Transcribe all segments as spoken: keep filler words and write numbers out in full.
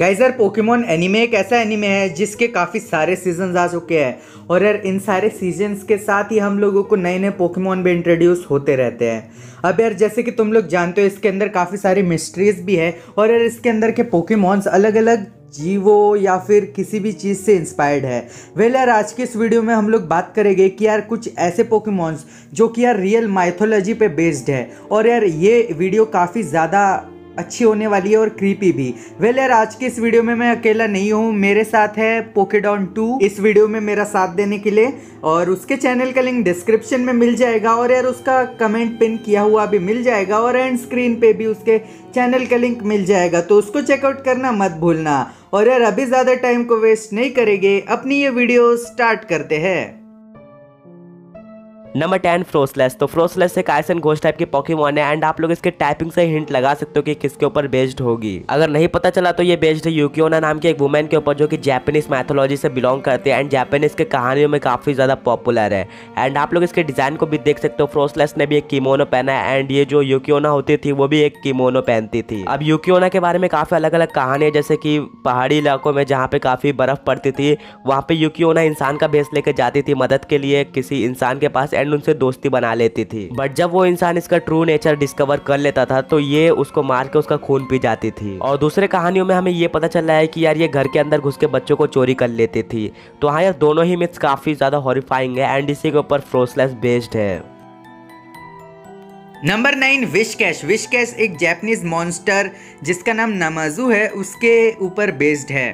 Guys यार Pokemon anime एक ऐसा एनिमे है जिसके काफ़ी सारे सीजन्स आ चुके हैं और यार इन सारे सीजन्स के साथ ही हम लोगों को नए नए पोकेमॉन भी इंट्रोड्यूस होते रहते हैं। अब यार जैसे कि तुम लोग जानते हो इसके अंदर काफ़ी सारी मिस्ट्रीज़ भी है और यार इसके अंदर के पोकेमॉन्स अलग अलग जीवो या फिर किसी भी चीज़ से इंस्पायर्ड है। वेल यार आज के इस वीडियो में हम लोग बात करेंगे कि यार कुछ ऐसे पोकेमॉन्स जो कि यार रियल माइथोलॉजी पे बेस्ड है और यार ये वीडियो काफ़ी ज़्यादा अच्छी होने वाली है और क्रीपी भी। वेल यार आज के इस वीडियो में मैं अकेला नहीं हूँ, मेरे साथ है पोकेडॉन टू। इस वीडियो में मेरा साथ देने के लिए और उसके चैनल का लिंक डिस्क्रिप्शन में मिल जाएगा और यार उसका कमेंट पिन किया हुआ भी मिल जाएगा और एंड स्क्रीन पे भी उसके चैनल का लिंक मिल जाएगा, तो उसको चेकआउट करना मत भूलना। और यार अभी ज़्यादा टाइम को वेस्ट नहीं करेंगे, अपनी ये वीडियो स्टार्ट करते हैं। Number ten Froslass. तो फ्रोस्लैस एक आइस एंड घोस्ट टाइप की पॉकीमॉन है एंड आप लोग इसके टाइपिंग से हिंट लगा सकते हो कि किसके ऊपर बेस्ड होगी। अगर नहीं पता चला तो ये बेस्ड है यूकी-ओना नाम की एक वुमेन के ऊपर जो कि जापानीज मैथोलॉजी से बिलोंग करते हैं एंड जापानीज के कहानियों में काफ़ी ज़्यादा पॉपुलर है। एंड आप लोग इसके डिज़ाइन को भी देख सकते हो, फ्रोस्लैस ने भी एक किमोनो पहना है एंड ये जो यूकी-ओना होती थी वो भी एक किमोनो पहनती थी। अब यूकी-ओना के बारे में काफ़ी अलग अलग कहानियाँ, जैसे कि पहाड़ी इलाकों में जहाँ पे काफ़ी बर्फ़ पड़ती थी वहाँ पर यूकी-ओना इंसान का भेष लेकर जाती थी मदद के लिए किसी इंसान के पास एंड उनसे दोस्ती बना लेती थी। बट जब वो इंसान इसका ट्रू नेचर डिस्कवर कर लेता था तो ये उसको मार के उसका खून पी जाती थी। और दूसरे कहानियों में हमें ये पता चला है कि यार ये घर के अंदर घुस के बच्चों को चोरी कर लेती थी। तो हाँ यार दोनों ही मिथ्स काफी ज्यादा हॉरिफाइंग है एंड इसी के ऊपर फ्रोस्लैस बेस्ड है। Number nine Whiscash. विशकैश एक जापानीज मॉन्स्टर जिसका नाम नामाजू है उसके ऊपर बेस्ड है।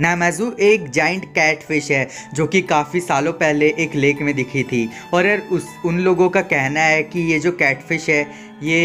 नामाजू एक जाइंट कैटफिश है जो कि काफ़ी सालों पहले एक लेक में दिखी थी और यार उस उन लोगों का कहना है कि ये जो कैटफिश है ये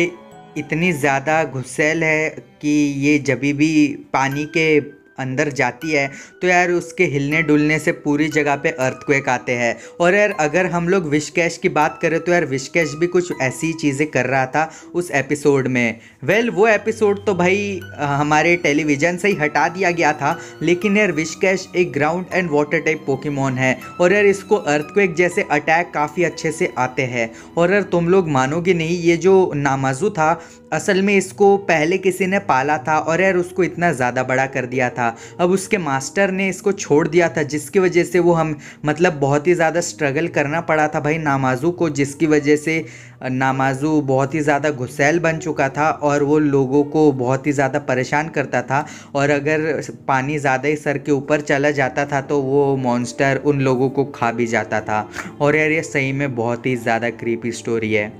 इतनी ज़्यादा गुस्सैल है कि ये जब भी पानी के अंदर जाती है तो यार उसके हिलने डुलने से पूरी जगह पे अर्थक्वेक आते हैं। और यार अगर हम लोग विशकैश की बात करें तो यार विशकैश भी कुछ ऐसी चीज़ें कर रहा था उस एपिसोड में। वेल वो एपिसोड तो भाई हमारे टेलीविज़न से ही हटा दिया गया था, लेकिन यार विशकैश एक ground and water type Pokemon है और यार इसको अर्थक्वेक जैसे अटैक काफ़ी अच्छे से आते हैं। और यार तुम लोग मानोगे नहीं, ये जो नामाजू था असल में इसको पहले किसी ने पाला था और यार उसको इतना ज़्यादा बड़ा कर दिया था। अब उसके मास्टर ने इसको छोड़ दिया था जिसकी वजह से वो हम मतलब बहुत ही ज़्यादा स्ट्रगल करना पड़ा था भाई नामाजू को, जिसकी वजह से नामाजू बहुत ही ज़्यादा गुस्सैल बन चुका था और वो लोगों को बहुत ही ज़्यादा परेशान करता था। और अगर पानी ज़्यादा ही सर के ऊपर चला जाता था तो वो मॉन्स्टर उन लोगों को खा भी जाता था। और यार ये सही में बहुत ही ज़्यादा क्रीपी स्टोरी है।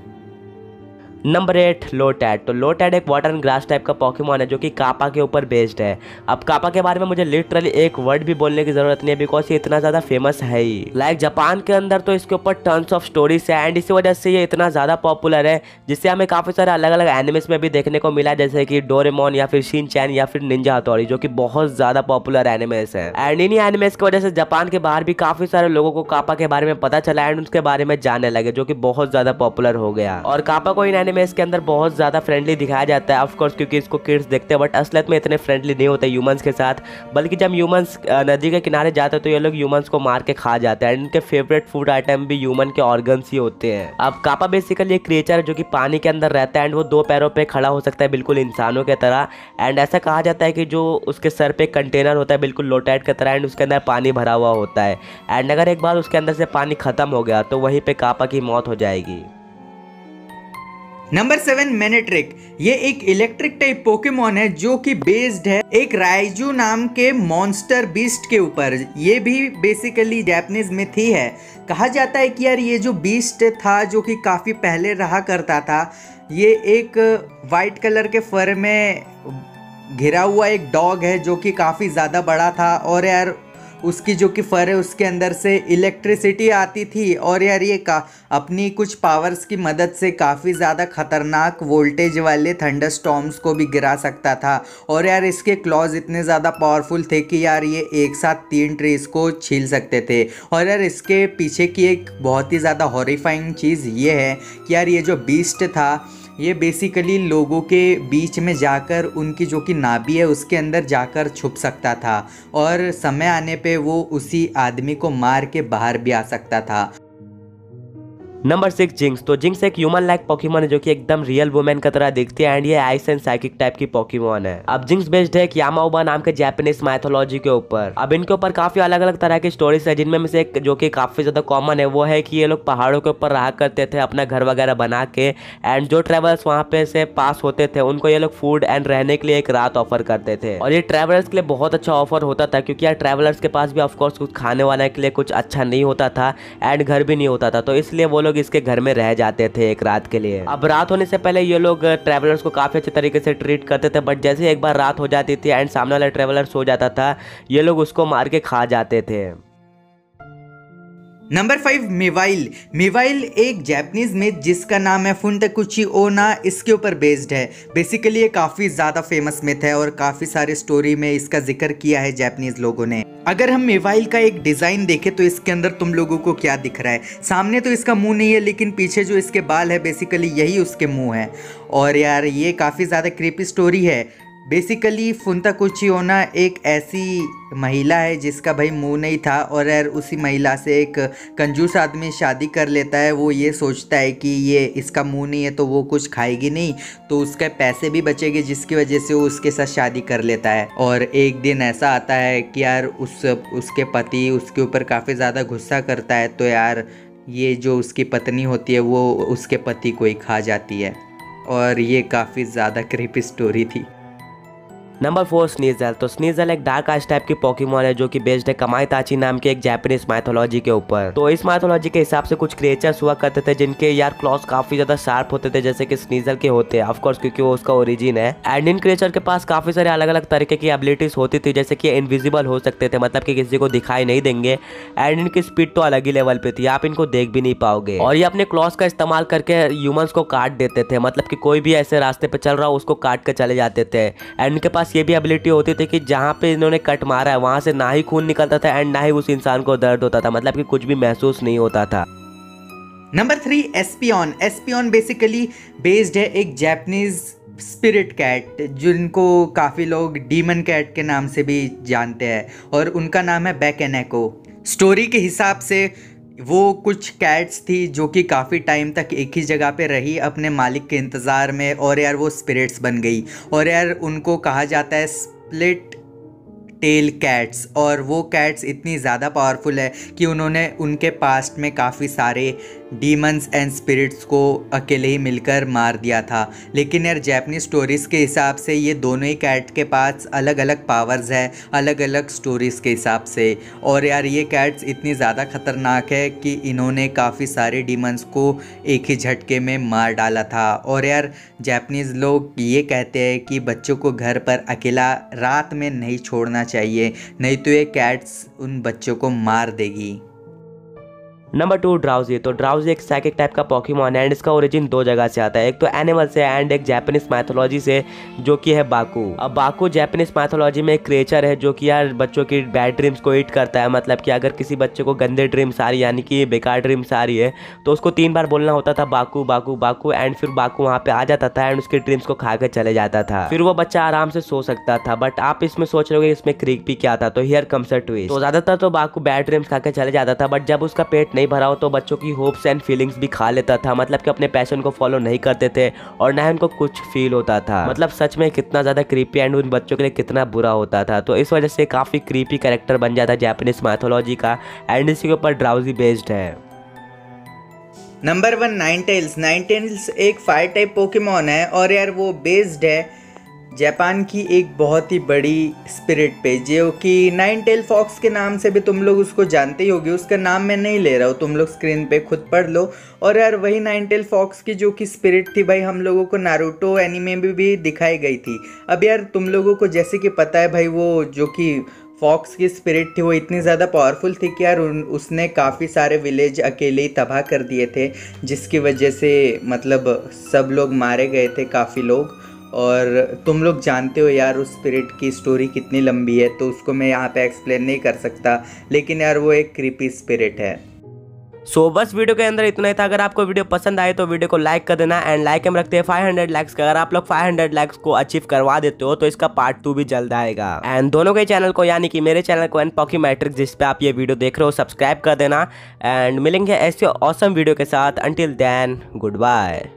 Number eight Lotad. तो लोटैड एक वाटर एंड ग्रास टाइप का पॉकीमॉन है जो कि कापा के ऊपर बेस्ड है। अब कापा के बारे में मुझे लिटरली एक वर्ड भी बोलने की जरूरत नहीं है बिकॉज ये इतना ज़्यादा फेमस है ही। लाइक like, जापान के अंदर तो इसके ऊपर टन्स ऑफ स्टोरीज है एंड इसी वजह से ये इतना ज़्यादा पॉपुलर है, जिससे हमें काफ़ी सारे अलग अलग एनिमेस में भी देखने को मिला, जैसे कि डोरेमॉन या फिर शिन चैन या फिर निंजा हथौड़ी जो कि बहुत ज़्यादा पॉपुलर एनिमेस है। एंड इन्हीं एनिमेस की वजह से जापान के बाहर भी काफ़ी सारे लोगों को कापा के बारे में पता चला एंड उसके बारे में जानने लगे, जो कि बहुत ज़्यादा पॉपुलर हो गया। और कापा को इन एनिमेस के अंदर बहुत ज़्यादा फ्रेंडली दिखाया जाता है ऑफ कोर्स, क्योंकि इसको किड्स देखते हैं, बट असलियत में इतने फ्रेंडली नहीं होते ह्यूमंस के साथ, बल्कि जब ह्यूमंस नदी के किनारे जाते हैं तो ये लोग ह्यूमंस को मार के खा जाते हैं एंड इनके फेवरेट फूड आइटम भी ह्यूमन के ऑर्गन्स ही होते हैं। अब कापा बेसिकली एक क्रिएचर है जो कि पानी के अंदर रहता है एंड वो दो पैरों पर खड़ा हो सकता है बिल्कुल इंसानों की तरह। एंड ऐसा कहा जाता है कि जो उसके सर पर कंटेनर होता है बिल्कुल लोटैड की तरह एंड उसके अंदर पानी भरा हुआ होता है एंड अगर एक बार उसके अंदर से पानी खत्म हो गया तो वहीं पर कापा की मौत हो जाएगी। Number seven Manectric. ये एक इलेक्ट्रिक टाइप पोकेमॉन है जो कि बेस्ड है एक राइजू नाम के मॉन्स्टर बीस्ट के ऊपर। ये भी बेसिकली जापानीज में थी है। कहा जाता है कि यार ये जो बीस्ट था जो कि काफ़ी पहले रहा करता था, ये एक वाइट कलर के फर में घिरा हुआ एक डॉग है जो कि काफ़ी ज़्यादा बड़ा था और यार उसकी जो कि फर है उसके अंदर से इलेक्ट्रिसिटी आती थी और यार ये का अपनी कुछ पावर्स की मदद से काफ़ी ज़्यादा ख़तरनाक वोल्टेज वाले थंडर स्टॉर्म्स को भी गिरा सकता था। और यार इसके क्लॉज इतने ज़्यादा पावरफुल थे कि यार ये एक साथ तीन ट्रीज को छील सकते थे। और यार इसके पीछे की एक बहुत ही ज़्यादा हॉरिफाइंग चीज़ ये है कि यार ये जो बीस्ट था ये बेसिकली लोगों के बीच में जाकर उनकी जो कि नाभि है उसके अंदर जाकर छुप सकता था और समय आने पे वो उसी आदमी को मार के बाहर भी आ सकता था। Number six Jynx. तो जिंक्स एक ह्यूमन लाइक पॉकीमोन है जो कि एकदम रियल वुमेन की तरह दिखती है एंड ये आइस एंड साइकिक टाइप की पॉकीमोन है। अब जिंक्स बेस्ड है यामाबा नाम के जापानीज माइथोलॉजी के ऊपर। अब इनके ऊपर काफी अलग अलग तरह की स्टोरीज है जिनमें से एक जो कि काफी ज्यादा कॉमन है वो है कि ये लोग पहाड़ों के ऊपर रहा करते थे अपना घर वगैरह बना के एंड जो ट्रेवलर्स वहाँ पे से पास होते थे उनको ये लोग फूड एंड रहने के लिए एक रात ऑफर करते थे और ये ट्रेवलर्स के लिए बहुत अच्छा ऑफर होता था क्योंकि यार ट्रेवलर्स के पास भी ऑफकोर्स कुछ खाने वाले के लिए कुछ अच्छा नहीं होता था एंड घर भी नहीं होता था, तो इसलिए वो लोग इसके घर में रह जाते थे एक रात के लिए। अब रात होने से पहले ये लोग ट्रेवलर्स को काफी अच्छे तरीके से ट्रीट करते थे, बट जैसे एक बार रात हो जाती थी एंड सामने वाला ट्रेवलर सो जाता था ये लोग उसको मार के खा जाते थे। Number five मेवाइल। मेवाइल एक जैपनीज मिथ जिसका नाम है फुंटेकुची ओना इसके ऊपर बेस्ड है। बेसिकली ये काफ़ी ज़्यादा फेमस मिथ है और काफ़ी सारे स्टोरी में इसका जिक्र किया है जैपनीज लोगों ने। अगर हम मेवाइल का एक डिज़ाइन देखें तो इसके अंदर तुम लोगों को क्या दिख रहा है, सामने तो इसका मुंह नहीं है लेकिन पीछे जो इसके बाल है बेसिकली यही उसके मुंह है। और यार ये काफ़ी ज़्यादा क्रीपी स्टोरी है। बेसिकली फुंटेकुची ओना एक ऐसी महिला है जिसका भाई मुंह नहीं था और यार उसी महिला से एक कंजूस आदमी शादी कर लेता है। वो ये सोचता है कि ये इसका मुंह नहीं है तो वो कुछ खाएगी नहीं तो उसके पैसे भी बचेंगे जिसकी वजह से वो उसके साथ शादी कर लेता है। और एक दिन ऐसा आता है कि यार उस उसके पति उसके ऊपर काफ़ी ज़्यादा गुस्सा करता है तो यार ये जो उसकी पत्नी होती है वो उसके पति को ही खा जाती है और ये काफ़ी ज़्यादा क्रीपी स्टोरी थी। Number four Sneasel. तो स्नीजल एक डार्क आइस टाइप की पॉकीमोन है जो कि बेस्ड है कमाइताची नाम के एक जापानीज माइथोलॉजी के ऊपर। तो इस माइथोलॉजी के हिसाब से कुछ क्रिएचर्स हुआ करते थे जिनके यार क्लॉज काफी ज्यादा शार्प होते थे जैसे कि स्नीजल के होते हैं ऑफकोर्स क्योंकि वो उसका ओरिजिन है। एंड इन क्रिएचर के पास काफी सारे अलग अलग तरीके की एबिलिटीज होती थी जैसे कि इनविजिबल हो सकते थे मतलब कि किसी को दिखाई नहीं देंगे एंड इनकी स्पीड तो अलग ही लेवल पे थी आप इनको देख भी नहीं पाओगे और ये अपने क्लॉज का इस्तेमाल करके ह्यूमंस को काट देते थे मतलब कि कोई भी ऐसे रास्ते पे चल रहा हो उसको काट कर चले जाते थे। एंड इनके पास ये भी एबिलिटी होती थी कि जहाँ पे इन्होंने कट मारा है वहाँ से ना ही खून निकलता था एंड ना ही उस इंसान को दर्द होता था मतलब कि कुछ भी महसूस नहीं होता था। Number three Espeon. Espeon basically based है एक जैपनीज स्पिरिट कैट जिनको काफ़ी लोग डीमन कैट के नाम से भी जानते हैं और उनका नाम है बैकेनेको। स्टोरी के हिसाब से वो कुछ कैट्स थी जो कि काफ़ी टाइम तक एक ही जगह पे रही अपने मालिक के इंतज़ार में और यार वो स्पिरिट्स बन गई और यार उनको कहा जाता है स्प्लिट टेल कैट्स। और वो कैट्स इतनी ज़्यादा पावरफुल है कि उन्होंने उनके पास्ट में काफ़ी सारे डीमंस एंड स्पिरिट्स को अकेले ही मिलकर मार दिया था। लेकिन यार जापानीज स्टोरीज़ के हिसाब से ये दोनों ही कैट के पास अलग अलग पावर्स है अलग अलग स्टोरीज़ के हिसाब से और यार ये कैट्स इतनी ज़्यादा ख़तरनाक है कि इन्होंने काफ़ी सारे डीमंस को एक ही झटके में मार डाला था। और यार जापानीज लोग ये कहते हैं कि बच्चों को घर पर अकेला रात में नहीं छोड़ना चाहिए नहीं तो ये कैट्स उन बच्चों को मार देगी। Number two Drowzee. तो ड्राउजी एक साइकिक टाइप का पॉकीमोन है एंड इसका ओरिजिन दो जगह से आता है, एक तो एनिमल से एंड एक जापानीज माइथोलॉजी से जो कि है बाकू। अब बाकू जापानीज माइथोलॉजी में एक क्रिएचर है जो कि यार बच्चों की बैड ड्रीम्स को ईट करता है मतलब कि अगर किसी बच्चे को गंदे ड्रीम्स आ रही यानी कि बेकार ड्रीम्स आ रही है तो उसको तीन बार बोलना होता था बाकू बाकू बाकू एंड फिर बाकू वहाँ पर आ जाता था एंड उसके ड्रीम्स को खा कर चले जाता था, फिर वो बच्चा आराम से सो सकता था। बट आप इसमें सोच रहे हो इसमें क्रीपी क्या था, तो हियर कम्स अ ट्विस्ट। तो ज़्यादातर तो बाकू बैड ड्रीम्स खा कर चले जाता था बट जब उसका पेट नहीं भरा हो तो बच्चों की होप्स एंड फीलिंग्स भी खा लेता था मतलब कि अपने पैशन को फॉलो नहीं करते थे और ना ही उनको कुछ फील होता था। मतलब सच में कितना ज़्यादा क्रीपी एंड उन बच्चों के लिए कितना बुरा होता था, तो इस वजह से काफ़ी क्रीपी कैरेक्टर बन जाता है जापानीज माइथोलॉजी का एंड इसी के ऊपर ड्राउजी बेस्ड है। Number one Ninetales. नाइनटेल्स एक फायर टाइप पोकेमॉन है और यार वो बेस्ड है जापान की एक बहुत ही बड़ी स्पिरिट पे जो कि नाइन टेल फॉक्स के नाम से भी तुम लोग उसको जानते ही होगे। उसका नाम मैं नहीं ले रहा हूँ, तुम लोग स्क्रीन पे खुद पढ़ लो। और यार वही नाइन टेल फॉक्स की जो कि स्पिरिट थी भाई हम लोगों को नारुतो एनीमे में भी, भी दिखाई गई थी। अब यार तुम लोगों को जैसे कि पता है भाई वो जो कि फॉक्स की स्पिरिट थी वो इतनी ज़्यादा पावरफुल थी कि यार उसने काफ़ी सारे विलेज अकेले ही तबाह कर दिए थे जिसकी वजह से मतलब सब लोग मारे गए थे काफ़ी लोग। और तुम लोग जानते हो यार उस स्पिरिट की स्टोरी कितनी लंबी है तो उसको मैं यहाँ पे एक्सप्लेन नहीं कर सकता, लेकिन यार वो एक क्रीपी स्पिरिट है। सो बस वीडियो के अंदर इतना ही था। अगर आपको वीडियो पसंद आए तो वीडियो को लाइक कर देना एंड लाइक हम रखते हैं फाइव हंड्रेड लाइक्स का। अगर आप लोग फाइव हंड्रेड लाइक्स को अचीव करवा देते हो तो इसका पार्ट टू भी जल्द आएगा। एंड दोनों के चैनल को यानी कि मेरे चैनल को एंड पोके मैट्रिक्स जिस पे आप ये वीडियो देख रहे हो सब्सक्राइब कर देना एंड मिलेंगे ऐसे ऑसम वीडियो के साथ। Until then good bye.